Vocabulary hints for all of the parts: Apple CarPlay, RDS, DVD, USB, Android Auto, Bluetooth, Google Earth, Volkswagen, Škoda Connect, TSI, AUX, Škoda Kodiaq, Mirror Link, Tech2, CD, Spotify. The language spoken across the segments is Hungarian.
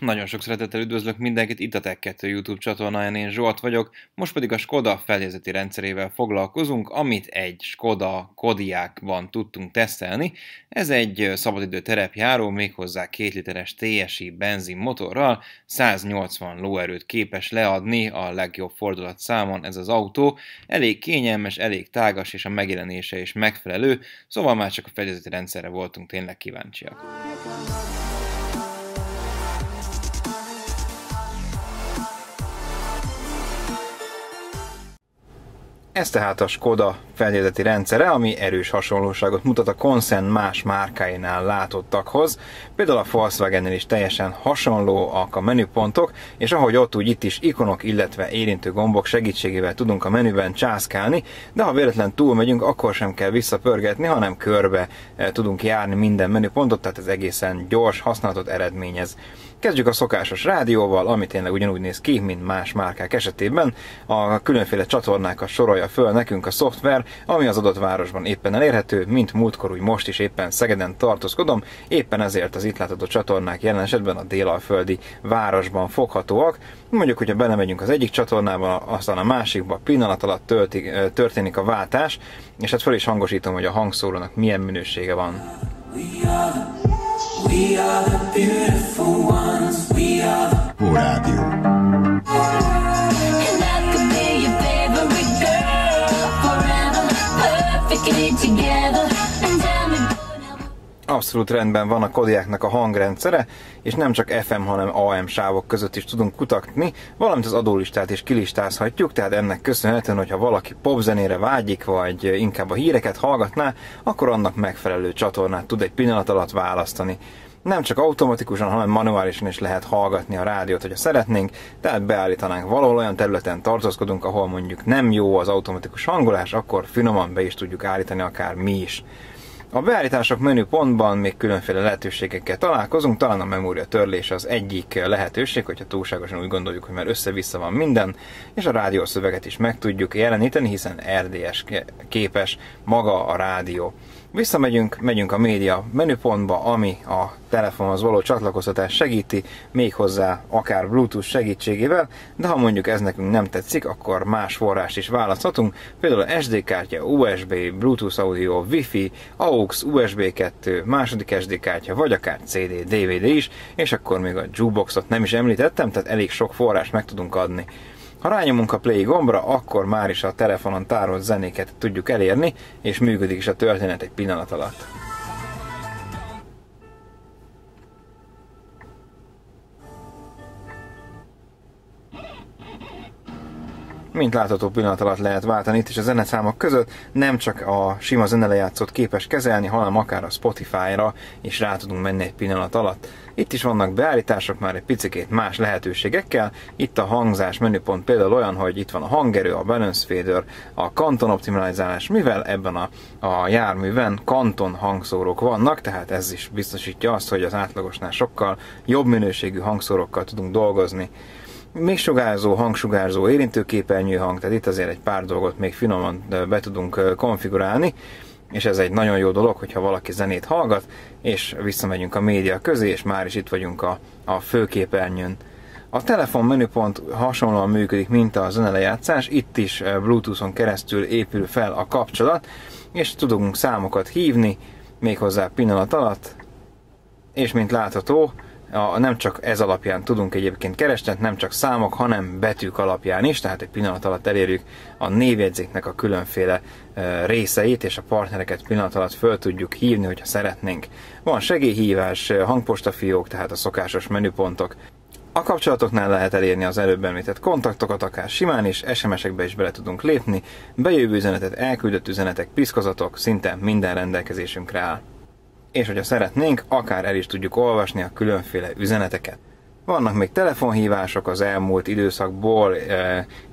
Nagyon sok szeretettel üdvözlök mindenkit, itt a Tech2 YouTube csatornáján, én Zsolt vagyok, most pedig a Škoda fedélzeti rendszerével foglalkozunk, amit egy Škoda Kodiaqban tudtunk tesztelni. Ez egy szabadidő terepjáró, méghozzá 2 literes TSI benzinmotorral, 180 lóerőt képes leadni a legjobb fordulatszámon ez az autó. Elég kényelmes, elég tágas, és a megjelenése is megfelelő, szóval már csak a fedélzeti rendszerre voltunk tényleg kíváncsiak. Ez tehát a Škoda fedélzeti rendszere, ami erős hasonlóságot mutat a Consent más márkáinál látottakhoz. Például a Volkswagennél is teljesen hasonlóak a menüpontok, és ahogy ott, úgy itt is ikonok, illetve érintő gombok segítségével tudunk a menüben császkálni, de ha véletlen túlmegyünk, akkor sem kell visszapörgetni, hanem körbe tudunk járni minden menüpontot, tehát ez egészen gyors használatot eredményez. Kezdjük a szokásos rádióval, ami tényleg ugyanúgy néz ki, mint más márkák esetében. A különféle csatornákat sorolja föl nekünk a szoftver, ami az adott városban éppen elérhető, mint múltkor úgy most is éppen Szegeden tartózkodom, éppen ezért az itt látható csatornák jelen esetben a délalföldi városban foghatóak. Mondjuk, hogyha belemegyünk az egyik csatornába, aztán a másikba, pillanat alatt történik a váltás, és hát föl is hangosítom, hogy a hangszórónak milyen minősége van. We are the beautiful ones, we are the Rádió. And I could be your favorite girl forever, perfectly together. Abszolút rendben van a Kodiaqnak a hangrendszere, és nem csak FM, hanem AM sávok között is tudunk kutatni, valamint az adólistát is kilistázhatjuk, tehát ennek köszönhetően, hogyha valaki popzenére vágyik, vagy inkább a híreket hallgatná, akkor annak megfelelő csatornát tud egy pillanat alatt választani. Nem csak automatikusan, hanem manuálisan is lehet hallgatni a rádiót, hogyha szeretnénk, tehát beállítanánk, valahol olyan területen tartózkodunk, ahol mondjuk nem jó az automatikus hangolás, akkor finoman be is tudjuk állítani akár mi is. A beállítások menüpontban még különféle lehetőségekkel találkozunk, talán a memória törlés az egyik lehetőség, hogyha túlságosan úgy gondoljuk, hogy már össze-vissza van minden, és a rádiószöveget is meg tudjuk jeleníteni, hiszen RDS képes maga a rádió. Visszamegyünk, megyünk a média menüpontba, ami a telefonhoz való csatlakoztatást segíti, méghozzá akár Bluetooth segítségével, de ha mondjuk ez nekünk nem tetszik, akkor más forrást is választhatunk, például SD kártya, USB, Bluetooth audio, Wi-Fi, AUX, USB 2, második SD kártya, vagy akár CD, DVD is, és akkor még a Jukeboxot nem is említettem, tehát elég sok forrást meg tudunk adni. Ha rányomunk a play gombra, akkor már is a telefonon tárolt zenéket tudjuk elérni, és működik is a történet egy pillanat alatt. Mint látható, pillanat alatt lehet váltani itt is a zeneszámok között, nem csak a sima zenelejátszót képes kezelni, hanem akár a Spotify-ra is rá tudunk menni egy pillanat alatt. Itt is vannak beállítások már egy picikét más lehetőségekkel, itt a hangzás menüpont például olyan, hogy itt van a hangerő, a balance fader, a kanton optimalizálás, mivel ebben a járműben kanton hangszórók vannak, tehát ez is biztosítja azt, hogy az átlagosnál sokkal jobb minőségű hangszórókkal tudunk dolgozni. Még sugárzó, hangsugárzó, érintőképernyő hang, tehát itt azért egy pár dolgot még finoman be tudunk konfigurálni, és ez egy nagyon jó dolog, hogyha valaki zenét hallgat, és visszamegyünk a média közé, és már is itt vagyunk a főképernyőn. A telefon menüpont hasonlóan működik, mint a zenelejátszás, itt is Bluetooth-on keresztül épül fel a kapcsolat, és tudunk számokat hívni, méghozzá pillanat alatt, és mint látható, nem csak ez alapján tudunk egyébként keresni, nem csak számok, hanem betűk alapján is, tehát egy pillanat alatt elérjük a névjegyzéknek a különféle részeit, és a partnereket pillanat alatt föl tudjuk hívni, hogyha szeretnénk. Van segélyhívás, hangpostafiók, tehát a szokásos menüpontok. A kapcsolatoknál lehet elérni az előbb említett kontaktokat, akár simán is, SMS-ekbe is bele tudunk lépni, bejövő üzenetet, elküldött üzenetek, piszkozatok, szinte minden rendelkezésünkre áll. És hogyha szeretnénk, akár el is tudjuk olvasni a különféle üzeneteket. Vannak még telefonhívások az elmúlt időszakból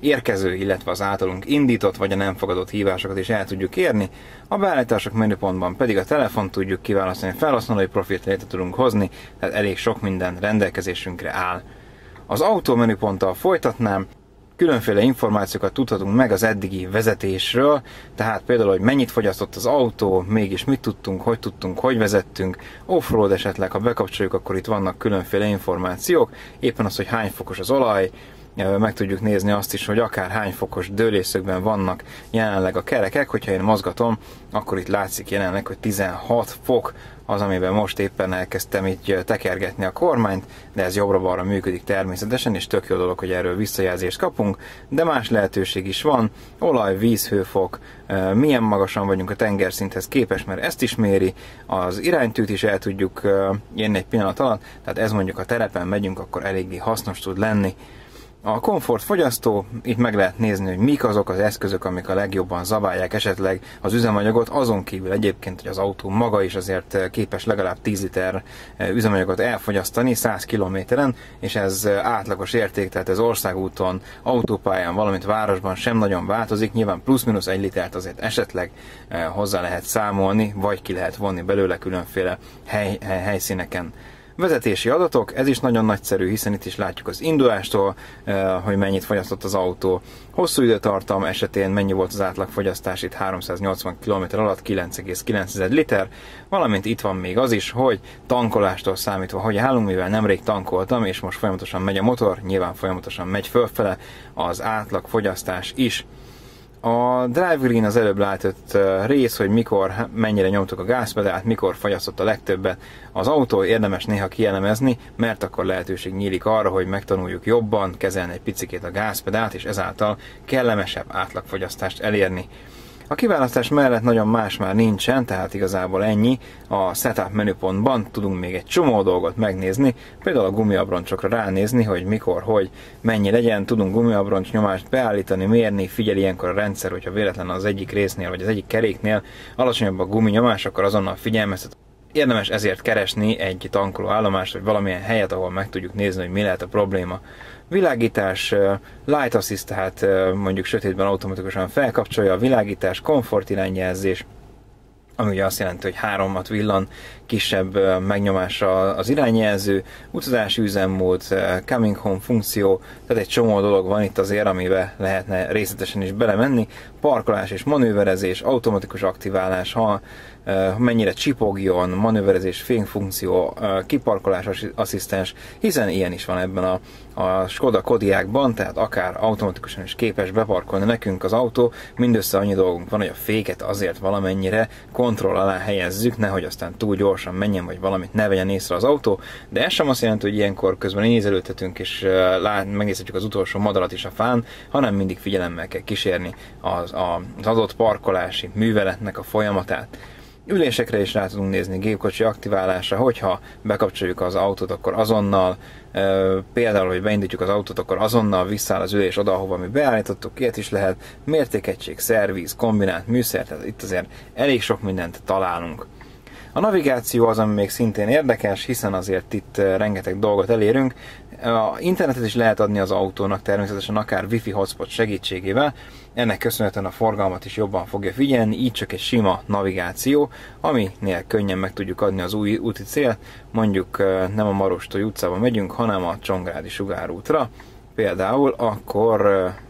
érkező, illetve az általunk indított vagy a nem fogadott hívásokat is el tudjuk érni. A beállítások menüpontban pedig a telefont tudjuk kiválasztani, felhasználói profilt létre tudunk hozni, tehát elég sok minden rendelkezésünkre áll. Az autó menüponttal folytatnám. különféle információkat tudhatunk meg az eddigi vezetésről, tehát például, hogy mennyit fogyasztott az autó, mégis mit tudtunk, hogy vezettünk, off-road esetleg, ha bekapcsoljuk, akkor itt vannak különféle információk, éppen az, hogy hány fokos az olaj, meg tudjuk nézni azt is, hogy akár hány fokos dőlészögben vannak jelenleg a kerekek, hogyha én mozgatom, akkor itt látszik jelenleg, hogy 16 fok az, amiben most éppen elkezdtem így tekergetni a kormányt, de ez jobbra-balra működik természetesen, és tök jó dolog, hogy erről visszajelzést kapunk, de más lehetőség is van, olaj, víz, hőfok, milyen magasan vagyunk a tengerszinthez képest, mert ezt is méri, az iránytűt is el tudjuk jönni egy pillanat alatt, tehát ez mondjuk a terepen megyünk, akkor eléggé hasznos tud lenni. A komfortfogyasztó, itt meg lehet nézni, hogy mik azok az eszközök, amik a legjobban zabálják esetleg az üzemanyagot, azon kívül egyébként, hogy az autó maga is azért képes legalább 10 liter üzemanyagot elfogyasztani 100 kilométeren, és ez átlagos érték, tehát ez országúton, autópályán, valamint városban sem nagyon változik, nyilván plusz-minusz 1 litert azért esetleg hozzá lehet számolni, vagy ki lehet vonni belőle különféle helyszíneken. Vezetési adatok, ez is nagyon nagyszerű, hiszen itt is látjuk az indulástól, hogy mennyit fogyasztott az autó. Hosszú időtartam esetén mennyi volt az átlagfogyasztás, itt 380 km alatt 9,9 liter, valamint itt van még az is, hogy tankolástól számítva, hogy állunk, mivel nemrég tankoltam, és most folyamatosan megy a motor, nyilván folyamatosan megy fölfele az átlagfogyasztás is. A Drive Green az előbb látott rész, hogy mikor, mennyire nyomtuk a gázpedált, mikor fogyasztott a legtöbbet az autó, érdemes néha kielemezni, mert akkor lehetőség nyílik arra, hogy megtanuljuk jobban kezelni egy picikét a gázpedált, és ezáltal kellemesebb átlagfogyasztást elérni. A kiválasztás mellett nagyon más már nincsen, tehát igazából ennyi. A Setup menüpontban tudunk még egy csomó dolgot megnézni, például a gumiabroncsokra ránézni, hogy mikor, hogy, mennyi legyen, tudunk gumiabroncs nyomást beállítani, mérni, figyeli ilyenkor a rendszer, hogyha véletlen az egyik résznél vagy az egyik keréknél alacsonyabb a guminyomás, akkor azonnal figyelmeztet. Érdemes ezért keresni egy tankolóállomást, vagy valamilyen helyet, ahol meg tudjuk nézni, hogy mi lehet a probléma. Világítás, Light Assist, tehát mondjuk sötétben automatikusan felkapcsolja a világítás, komfort irányjelzés, ami ugye azt jelenti, hogy 3-at villan, kisebb megnyomása az irányjelző, utazási üzemmód, coming home funkció, tehát egy csomó dolog van itt azért, amiben lehetne részletesen is belemenni, parkolás és manőverezés, automatikus aktiválás, ha mennyire csipogjon, manőverezés, fényfunkció, kiparkolás asszisztens, hiszen ilyen is van ebben a Škoda Kodiaqban, tehát akár automatikusan is képes beparkolni nekünk az autó, mindössze annyi dolgunk van, hogy a féket azért valamennyire kontroll alá helyezzük, nehogy aztán túl gyorsan menjen, vagy valamit ne vegyen észre az autó, de ez sem azt jelenti, hogy ilyenkor közben nézelődhetünk és megnézhetjük az utolsó madarat is a fán, hanem mindig figyelemmel kell kísérni az adott parkolási műveletnek a folyamatát. Ülésekre is rá tudunk nézni, gépkocsi aktiválásra, hogyha bekapcsoljuk az autót, akkor azonnal, például, hogy beindítjuk az autót, akkor azonnal visszáll az ülés oda, ahova mi beállítottuk, ilyet is lehet, mértékegység, szervíz, kombinált műszer, tehát itt azért elég sok mindent találunk. A navigáció az, ami még szintén érdekes, hiszen azért itt rengeteg dolgot elérünk. A internetet is lehet adni az autónak természetesen, akár Wi-Fi hotspot segítségével, ennek köszönhetően a forgalmat is jobban fogja figyelni, így csak egy sima navigáció, aminél könnyen meg tudjuk adni az új úti célt, mondjuk nem a Marostói utcába megyünk, hanem a Csongrádi sugárútra. Például akkor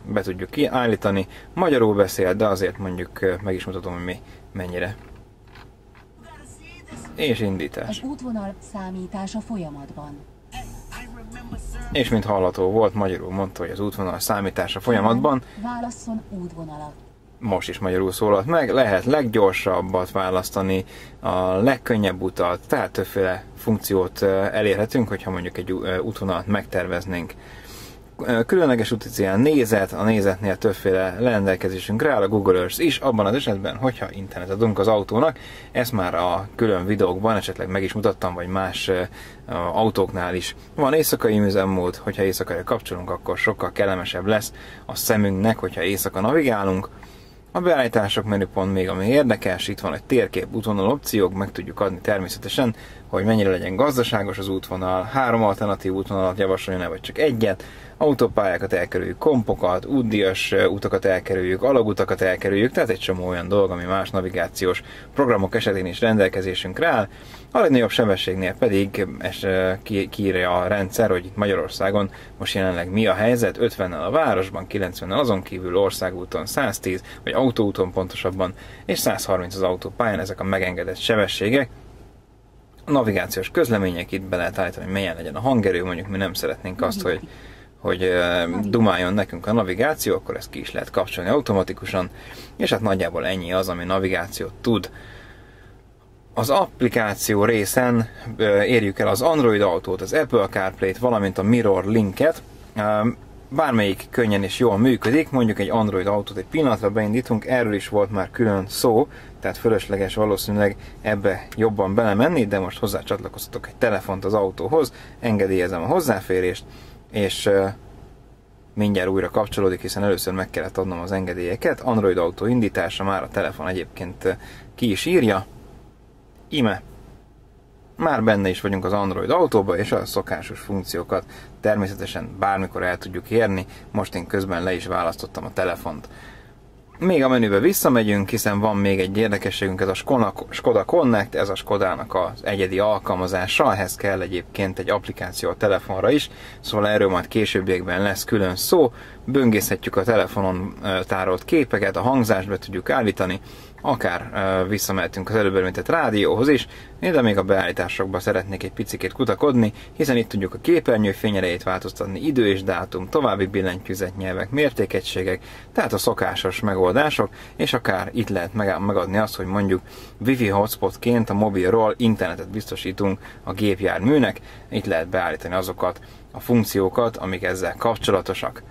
be tudjuk állítani, magyarul beszél, de azért mondjuk meg is mutatom, hogy mennyire. És indítás. Az útvonal számítása folyamatban. És mint hallható volt, magyarul mondta, hogy az útvonal számítása folyamatban. Válasszon útvonalat. Most is magyarul szólalt meg, lehet leggyorsabbat választani, a legkönnyebb utat, tehát többféle funkciót elérhetünk, hogyha mondjuk egy útvonalat megterveznénk. Különleges úticél nézet, a nézetnél többféle rendelkezésünkre áll, a Google Earth is, abban az esetben, hogyha internetet adunk az autónak, ezt már a külön videókban esetleg meg is mutattam, vagy más autóknál is. Van éjszakai üzemmód, hogyha éjszakaira kapcsolunk, akkor sokkal kellemesebb lesz a szemünknek, hogyha éjszaka navigálunk. A beállítások menüpont még ami érdekes, itt van egy térkép, útvonal opciók, meg tudjuk adni természetesen, hogy mennyire legyen gazdaságos az útvonal, 3 alternatív útvonalat javasoljon-e, vagy csak egyet, autópályákat elkerüljük, kompokat, útdíjas utakat elkerüljük, alagutakat elkerüljük, tehát egy csomó olyan dolog, ami más navigációs programok esetén is rendelkezésünkre áll. A legnagyobb sebességnél pedig kiírja a rendszer, hogy Magyarországon most jelenleg mi a helyzet, 50-nel a városban, 90-nel azon kívül, országúton 110, vagy autóúton pontosabban, és 130 az autópályán, ezek a megengedett sebességek. A navigációs közlemények, itt be lehet állítani, hogy milyen legyen a hangerő, mondjuk mi nem szeretnénk azt, hogy dumáljon nekünk a navigáció, akkor ezt ki is lehet kapcsolni automatikusan, és hát nagyjából ennyi az, ami navigációt tud. Az applikáció részen érjük el az Android Autót, az Apple CarPlay-t, valamint a Mirror Link-et. Bármelyik könnyen és jól működik, mondjuk egy Android Autót egy pillanatra beindítunk, erről is volt már külön szó, tehát fölösleges valószínűleg ebbe jobban belemenni, de most hozzácsatlakoztatok egy telefont az autóhoz, engedélyezem a hozzáférést, és mindjárt újra kapcsolódik, hiszen először meg kellett adnom az engedélyeket. Android Auto indítása, már a telefon egyébként ki is írja. Íme, már benne is vagyunk az Android Autóba, és a szokásos funkciókat természetesen bármikor el tudjuk érni. Most én közben le is választottam a telefont. Még a menübe visszamegyünk, hiszen van még egy érdekességünk, ez a Škoda Connect, ez a Škodának az egyedi alkalmazása, ehhez kell egyébként egy applikáció a telefonra is, szóval erről majd későbbiekben lesz külön szó. Böngészhetjük a telefonon tárolt képeket, a hangzást be tudjuk állítani, akár visszamehetünk az előbb említett rádióhoz is, de még a beállításokba szeretnék egy picikét kutakodni, hiszen itt tudjuk a képernyő fényerejét változtatni, idő és dátum, további billentyűzetnyelvek, mértékegységek, tehát a szokásos megoldások, és akár itt lehet megadni azt, hogy mondjuk Wi-Fi hotspotként a mobilról internetet biztosítunk a gépjárműnek, itt lehet beállítani azokat a funkciókat, amik ezzel kapcsolatosak.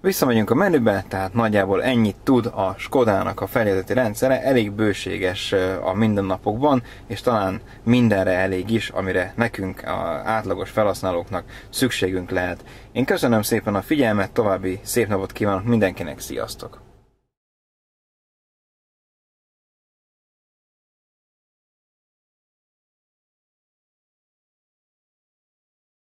Visszamegyünk a menübe, tehát nagyjából ennyit tud a Škodának a feljelölti rendszere, elég bőséges a mindennapokban, és talán mindenre elég is, amire nekünk, az átlagos felhasználóknak szükségünk lehet. Én köszönöm szépen a figyelmet, további szép napot kívánok mindenkinek, sziasztok!